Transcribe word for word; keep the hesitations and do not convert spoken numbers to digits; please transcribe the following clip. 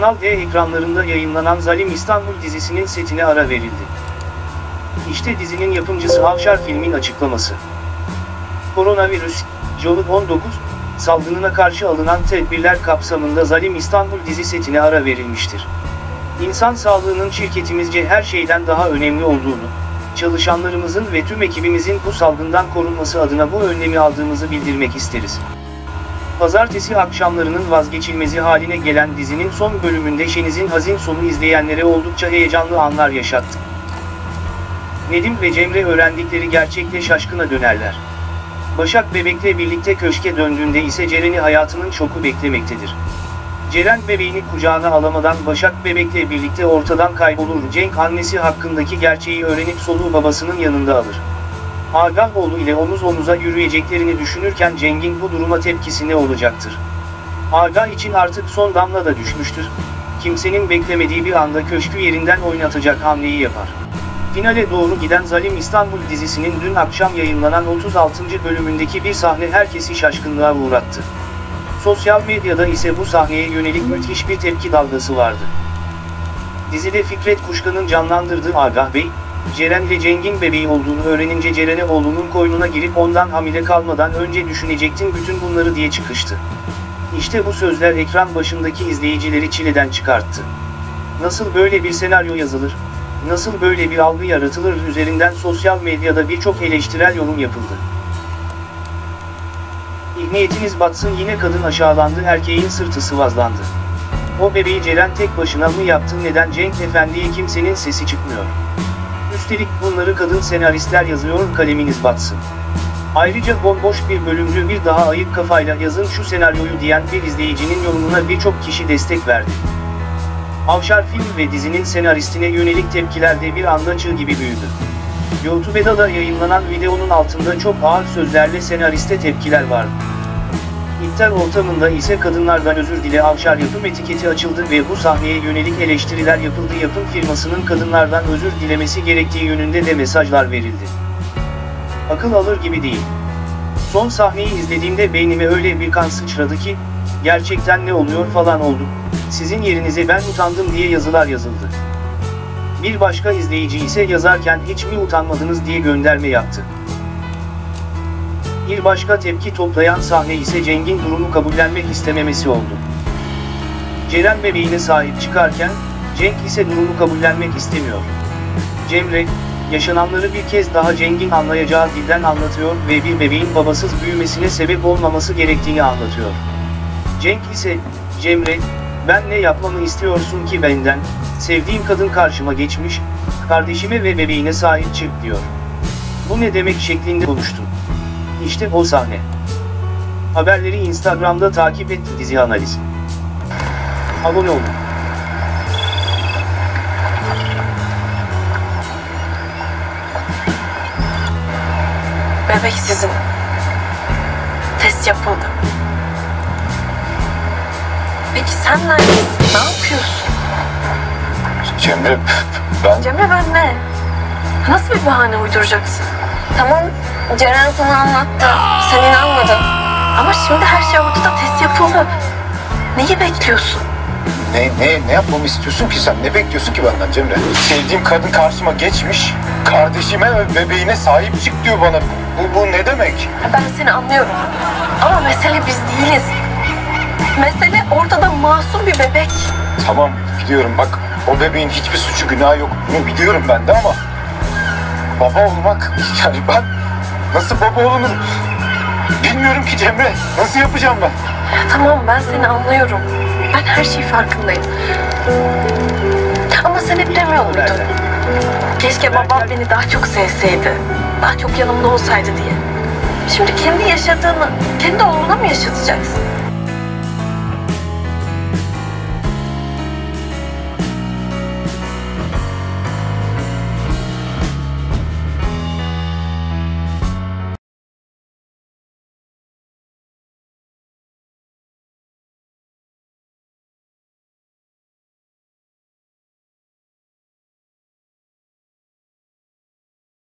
Kanal D ekranlarında yayınlanan Zalim İstanbul dizisinin setine ara verildi. İşte dizinin yapımcısı Avşar filmin açıklaması. Koronavirüs, COVID on dokuz, salgınına karşı alınan tedbirler kapsamında Zalim İstanbul dizi setine ara verilmiştir. İnsan sağlığının şirketimizce her şeyden daha önemli olduğunu, çalışanlarımızın ve tüm ekibimizin bu salgından korunması adına bu önlemi aldığımızı bildirmek isteriz. Pazartesi akşamlarının vazgeçilmezi haline gelen dizinin son bölümünde Şeniz'in hazin sonu izleyenlere oldukça heyecanlı anlar yaşattı. Nedim ve Cemre öğrendikleri gerçekle şaşkına dönerler. Başak bebekle birlikte köşke döndüğünde ise Ceren'i hayatının şoku beklemektedir. Ceren bebeğini kucağına alamadan Başak bebekle birlikte ortadan kaybolur. Cenk annesi hakkındaki gerçeği öğrenip soluğu babasının yanında alır. Agahoğlu ile omuz omuza yürüyeceklerini düşünürken Cenk'in bu duruma tepkisi ne olacaktır? Aga için artık son damla da düşmüştür. Kimsenin beklemediği bir anda köşkü yerinden oynatacak hamleyi yapar. Finale doğru giden Zalim İstanbul dizisinin dün akşam yayınlanan otuz altıncı bölümündeki bir sahne herkesi şaşkınlığa uğrattı. Sosyal medyada ise bu sahneye yönelik müthiş bir tepki dalgası vardı. Dizide Fikret Kuşkan'ın canlandırdığı Agah Bey, Ceren ile Cenk'in bebeği olduğunu öğrenince Ceren'e oğlunun koynuna girip ondan hamile kalmadan önce düşünecektin bütün bunları diye çıkıştı. İşte bu sözler ekran başındaki izleyicileri çileden çıkarttı. Nasıl böyle bir senaryo yazılır, nasıl böyle bir algı yaratılır üzerinden sosyal medyada birçok eleştirel yorum yapıldı. İhniyetiniz batsın yine kadın aşağılandı, erkeğin sırtı sıvazlandı. O bebeği Ceren tek başına mı yaptı, neden Cenk Efendi'ye kimsenin sesi çıkmıyor? Üstelik bunları kadın senaristler yazıyor, kaleminiz batsın. Ayrıca bomboş bir bölümcü bir daha ayık kafayla yazın şu senaryoyu diyen bir izleyicinin yorumuna birçok kişi destek verdi. Avşar film ve dizinin senaristine yönelik tepkiler de bir anda çığ gibi büyüdü. YouTube'da da yayınlanan videonun altında çok ağır sözlerle senariste tepkiler vardı. İptal ortamında ise kadınlardan özür dile Avşar yapım etiketi açıldı ve bu sahneye yönelik eleştiriler yapıldı. Yapım firmasının kadınlardan özür dilemesi gerektiği yönünde de mesajlar verildi. Akıl alır gibi değil. Son sahneyi izlediğimde beynime öyle bir kan sıçradı ki, gerçekten ne oluyor falan oldu, sizin yerinize ben utandım diye yazılar yazıldı. Bir başka izleyici ise yazarken hiç mi utanmadınız diye gönderme yaptı. Bir başka tepki toplayan sahne ise Cenk'in durumu kabullenmek istememesi oldu. Ceren bebeğine sahip çıkarken, Cenk ise durumu kabullenmek istemiyor. Cemre, yaşananları bir kez daha Cenk'in anlayacağı dilden anlatıyor ve bir bebeğin babasız büyümesine sebep olmaması gerektiğini anlatıyor. Cenk ise, Cemre, ben ne yapmamı istiyorsun ki benden, sevdiğim kadın karşıma geçmiş, kardeşime ve bebeğine sahip çık diyor. Bu ne demek şeklinde konuştu. İşte o sahne. Haberleri Instagram'da takip et dizi analiz. Abone olun. Bebek sizin. Test yapıldı. Peki sen ne yapıyorsun? Cemre ben... Cemre ben ne? Nasıl bir bahane uyduracaksın? Tamam, Ceren sana anlattı. Sen inanmadın. Ama şimdi her şey ortada, test yapıldı. Neyi bekliyorsun? Ne, ne, ne yapmamı istiyorsun ki sen? Ne bekliyorsun ki benden Cemre? Sevdiğim kadın karşıma geçmiş, kardeşime ve bebeğine sahip çık diyor bana. Bu, bu ne demek? Ben seni anlıyorum. Ama mesele biz değiliz. Mesele ortada masum bir bebek. Tamam, biliyorum bak. O bebeğin hiçbir suçu günahı yok. Bunu biliyorum ben de ama... Baba olmak, yani ben nasıl baba olunur bilmiyorum ki Cemre. Nasıl yapacağım ben? Tamam, ben seni anlıyorum. Ben her şeyi farkındayım. Ama sen hep demiyor muydun? Keşke babam beni daha çok sevseydi. Daha çok yanımda olsaydı diye. Şimdi kendi yaşadığını kendi oğluna mı yaşatacaksın?